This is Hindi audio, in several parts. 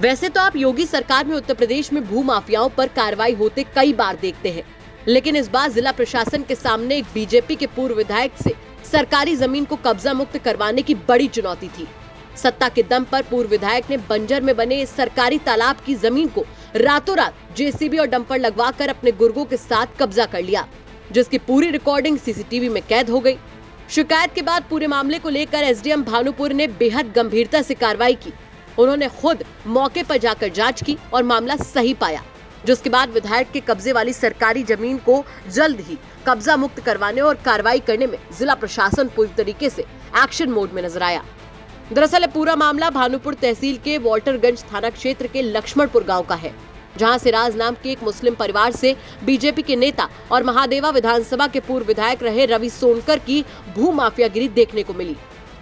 वैसे तो आप योगी सरकार में उत्तर प्रदेश में भू माफियाओं पर कार्रवाई होते कई बार देखते हैं, लेकिन इस बार जिला प्रशासन के सामने एक बीजेपी के पूर्व विधायक से सरकारी जमीन को कब्जा मुक्त करवाने की बड़ी चुनौती थी। सत्ता के दम पर पूर्व विधायक ने बंजर में बने इस सरकारी तालाब की जमीन को रातों रात जेसीबी और डंपर लगवाकर अपने गुर्गों के साथ कब्जा कर लिया, जिसकी पूरी रिकॉर्डिंग सीसीटीवी में कैद हो गई। शिकायत के बाद पूरे मामले को लेकर एसडीएम भानुपुर ने बेहद गंभीरता से कार्रवाई की। उन्होंने खुद मौके पर जाकर जांच की और मामला सही पाया, जिसके बाद विधायक के कब्जे वाली सरकारी जमीन को जल्द ही कब्जा मुक्त करवाने और कार्रवाई करने में जिला प्रशासन पूरी तरीके से एक्शन मोड में नजर आया। दरअसल पूरा मामला भानुपुर तहसील के वॉल्टरगंज थाना क्षेत्र के लक्ष्मणपुर गांव का है, जहां सिराज नाम के एक मुस्लिम परिवार से बीजेपी के नेता और महादेवा विधानसभा के पूर्व विधायक रहे रवि सोनकर की भू माफियागिरी देखने को मिली।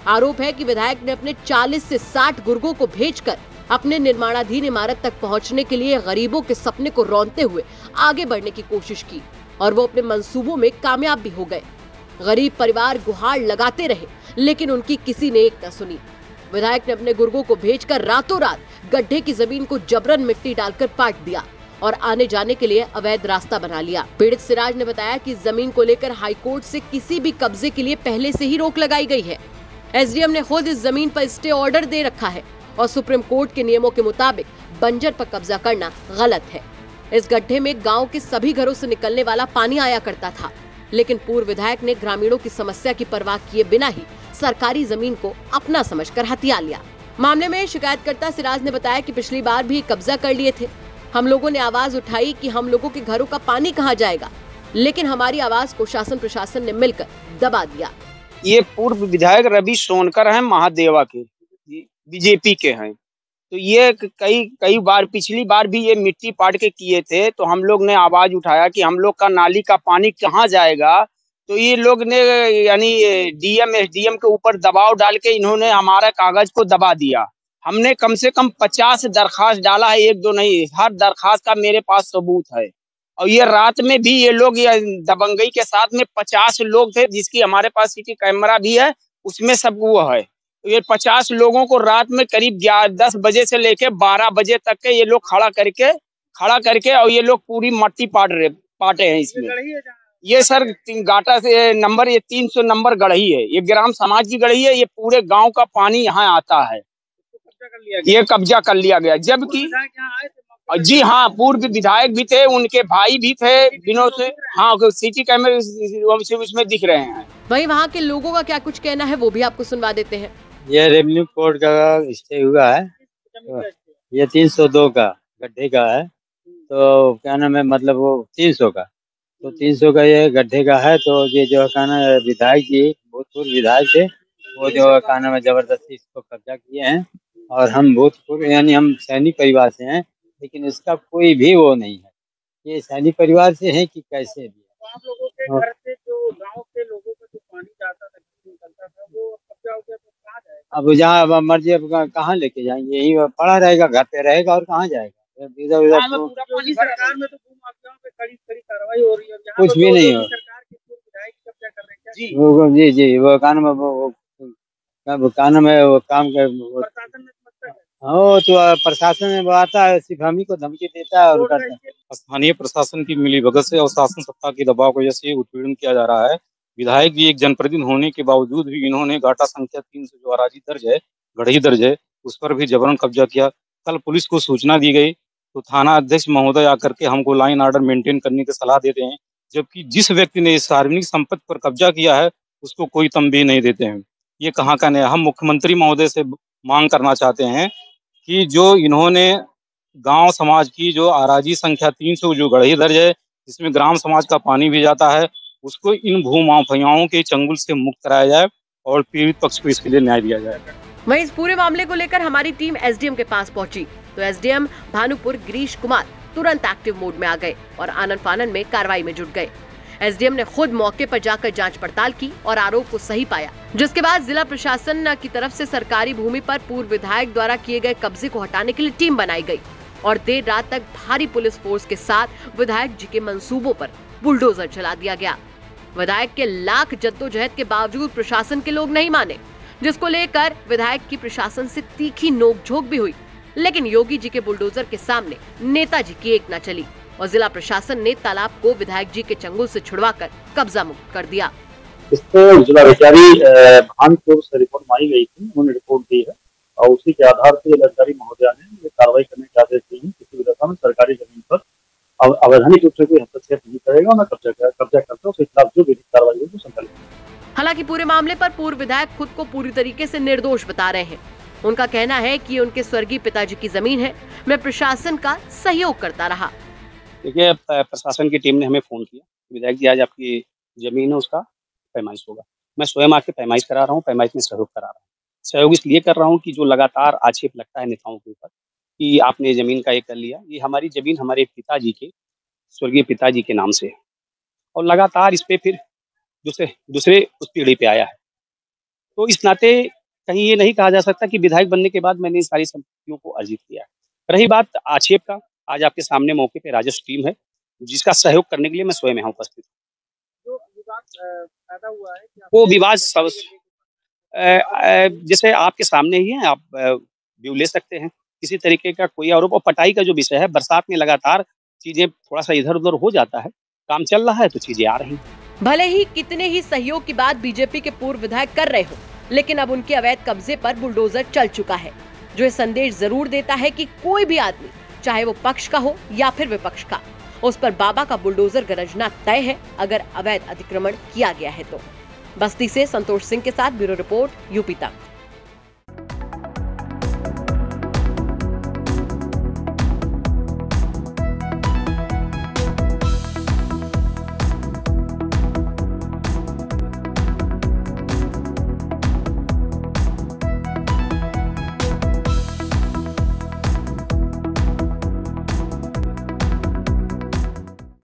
आरोप है कि विधायक ने अपने 40 से 60 गुर्गों को भेजकर अपने निर्माणाधीन इमारत तक पहुंचने के लिए गरीबों के सपने को रौंदते हुए आगे बढ़ने की कोशिश की और वो अपने मंसूबों में कामयाब भी हो गए। गरीब परिवार गुहार लगाते रहे, लेकिन उनकी किसी ने एक न सुनी। विधायक ने अपने गुर्गों को भेजकर रातों रात गड्ढे की जमीन को जबरन मिट्टी डालकर पाट दिया और आने जाने के लिए अवैध रास्ता बना लिया। पीड़ित सिराज ने बताया कि जमीन को लेकर हाईकोर्ट से किसी भी कब्जे के लिए पहले से ही रोक लगाई गई है। एसडीएम ने खुद इस जमीन पर स्टे ऑर्डर दे रखा है और सुप्रीम कोर्ट के नियमों के मुताबिक बंजर पर कब्जा करना गलत है। इस गड्ढे में गांव के सभी घरों से निकलने वाला पानी आया करता था, लेकिन पूर्व विधायक ने ग्रामीणों की समस्या की परवाह किए बिना ही सरकारी जमीन को अपना समझकर हथिया लिया। मामले में शिकायतकर्ता सिराज ने बताया कि पिछली बार भी कब्जा कर लिए थे। हम लोगों ने आवाज उठाई कि हम लोगों के घरों का पानी कहाँ जाएगा, लेकिन हमारी आवाज को शासन प्रशासन ने मिलकर दबा दिया। ये पूर्व विधायक रवि सोनकर हैं, महादेवा के, बीजेपी के हैं। तो ये कई बार, पिछली बार भी ये मिट्टी पाट के किए थे, तो हम लोग ने आवाज उठाया कि हम लोग का नाली का पानी कहाँ जाएगा। तो ये लोग ने यानी डीएम एसडीएम के ऊपर दबाव डाल के इन्होंने हमारा कागज को दबा दिया। हमने कम से कम 50 दरखास्त डाला है, एक दो नहीं, हर दरखास्त का मेरे पास सबूत है। और ये रात में भी ये लोग दबंगई के साथ में 50 लोग थे, जिसकी हमारे पास सीटी कैमरा भी है, उसमें सब वो है। ये 50 लोगों को रात में करीब 10 बजे से लेके 12 बजे तक के ये लोग खड़ा करके और ये लोग पूरी मट्टी पाटे हैं। इसमें ये सर गाटा से नंबर, ये 300 नंबर गढ़ही है, ये ग्राम समाज की गढ़ही है। ये पूरे गाँव का पानी यहाँ आता है, ये कब्जा कर लिया गया। जबकि जी हाँ, पूर्व विधायक भी थे, उनके भाई भी थे, विनोद से, हाँ, सीटी कैमरे उसमें दिख रहे हैं। वहीं वहाँ के लोगों का क्या कुछ कहना है वो भी आपको सुनवा देते हैं। ये रेवेन्यू कोर्ट का स्टे हुआ है, तो ये 302 का गड्ढे का है, तो क्या नाम है, मतलब वो 300 का, तो 300 का ये गड्ढे का है। तो ये जो क्या नाम है, विधायक जी, भूतपूर्व विधायक थे, वो जो क्या नाम है, जबरदस्ती इसको कब्जा किए हैं। और हम भूतपूर्व यानी हम सैनिक परिवार से हैं, लेकिन इसका कोई भी वो नहीं है, ये सैनी परिवार से है कि कैसे भी। आप लोगों के घर से जो गांव के लोगों का जो पानी जाता था, निकलता था, वो कब्जा हो गया, तो कहाँ जाएगा? अब जहाँ मर्जी अब कहाँ लेके जाएंगे, यही पड़ा रहेगा, घर पे रहेगा और कहाँ जाएगा? पूरा पानी सरकार में तो भूमाफियाओं पे कड़ी कार्रवाई हो रही है, कुछ भी नहीं हो। सरकार के विधायक कब्जा कर रहे हैं जी, वो काम हो, तो प्रशासन आता है, सिर्फ हम ही को धमकी देता है और करता है। स्थानीय प्रशासन की मिलीभगत से और शासन सत्ता के दबाव की वजह से उत्पीड़न किया जा रहा है। विधायक भी एक जनप्रतिनिधि होने के बावजूद भी इन्होंने घाटा संख्या 300 जो अराजी दर्ज है, गढ़ी दर्ज है, उस पर भी जबरन कब्जा किया। कल पुलिस को सूचना दी गई तो थाना अध्यक्ष महोदय आकर के हमको लाइन ऑर्डर मेंटेन करने की सलाह देते हैं, जबकि जिस व्यक्ति ने सार्वजनिक संपत्ति पर कब्जा किया है उसको कोई तंबी नहीं देते हैं। ये कहाँ का नया। हम मुख्यमंत्री महोदय से मांग करना चाहते हैं कि जो इन्होंने गांव समाज की जो आराजी संख्या 300 जो गढ़ी दर्ज है, जिसमें ग्राम समाज का पानी भी जाता है, उसको इन भू माफियाओं के चंगुल से मुक्त कराया जाए और पीड़ित पक्ष को इसके लिए न्याय दिया जाए। वहीं इस पूरे मामले को लेकर हमारी टीम एसडीएम के पास पहुंची, तो एसडीएम भानुपुर गिरीश कुमार तुरंत एक्टिव मोड में आ गए और आनन फानन में कार्रवाई में जुट गए। एसडीएम ने खुद मौके पर जाकर जांच पड़ताल की और आरोप को सही पाया, जिसके बाद जिला प्रशासन की तरफ से सरकारी भूमि पर पूर्व विधायक द्वारा किए गए कब्जे को हटाने के लिए टीम बनाई गई और देर रात तक भारी पुलिस फोर्स के साथ विधायक जी के मंसूबों पर बुलडोजर चला दिया गया। विधायक के लाख जद्दोजहद के बावजूद प्रशासन के लोग नहीं माने, जिसको लेकर विधायक की प्रशासन से तीखी नोकझोंक भी हुई। लेकिन योगी जी के बुलडोजर के सामने नेताजी की एक न चली और जिला प्रशासन ने तालाब को विधायक जी के चंगुल से छुड़वाकर कब्जा मुक्त कर दिया। इसको जिला अधिकारी भानुपुर से रिपोर्ट मांगी गई थी, उन्होंने रिपोर्ट दी है और उसी के आधार से अधिकारी महोदया ने ये कार्रवाई करने के आदेश दिए हैं। किसी भी दशा में सरकारी जमीन पर अवैधानिक रूप से कोई हस्तक्षेप नहीं करेगा न कब्जा करता उसके खिलाफ जो विधिक कार्रवाई होगी संचालित। हालांकि पूरे मामले पर पूर्व विधायक खुद को पूरी तरीके से निर्दोष बता रहे हैं। उनका कहना है कि उनके स्वर्गीय पिताजी की जमीन है, मैं प्रशासन का सहयोग करता रहा। देखिए, प्रशासन की टीम ने हमें फोन किया, विधायक जी आज आपकी जमीन है उसका पैमाइश होगा। मैं स्वयं आके पैमाइश करा रहा हूँ, पैमाइश में सहयोग करा रहा हूँ। सहयोग इसलिए कर रहा हूँ कि जो लगातार आक्षेप लगता है नेताओं के ऊपर कि आपने जमीन का ये कर लिया, ये हमारी जमीन हमारे पिताजी के स्वर्गीय पिताजी के नाम से है और लगातार इस पे फिर दूसरे उस पीढ़ी पे आया है। तो इस नाते कहीं ये नहीं कहा जा सकता कि विधायक बनने के बाद मैंने इन सारी संपत्तियों को अर्जित किया है। रही बात आक्षेप का, आज आपके सामने मौके पे राजस्व टीम है जिसका सहयोग करने के लिए मैं स्वयं यहाँ उपस्थित हूँ। वो विवाद जैसे आपके सामने ही है, आप व्यू ले सकते हैं। किसी तरीके का कोई आरोप और पटाई का जो विषय है, बरसात में लगातार चीजें थोड़ा सा इधर उधर हो जाता है, काम चल रहा है तो चीजें आ रही है। भले ही कितने ही सहयोग की बात बीजेपी के पूर्व विधायक कर रहे हो, लेकिन अब उनके अवैध कब्जे पर बुलडोजर चल चुका है, जो ये संदेश जरूर देता है कि कोई भी आदमी चाहे वो पक्ष का हो या फिर विपक्ष का, उस पर बाबा का बुलडोजर गरजना तय है अगर अवैध अतिक्रमण किया गया है तो। बस्ती से संतोष सिंह के साथ ब्यूरो रिपोर्ट, यूपी तक।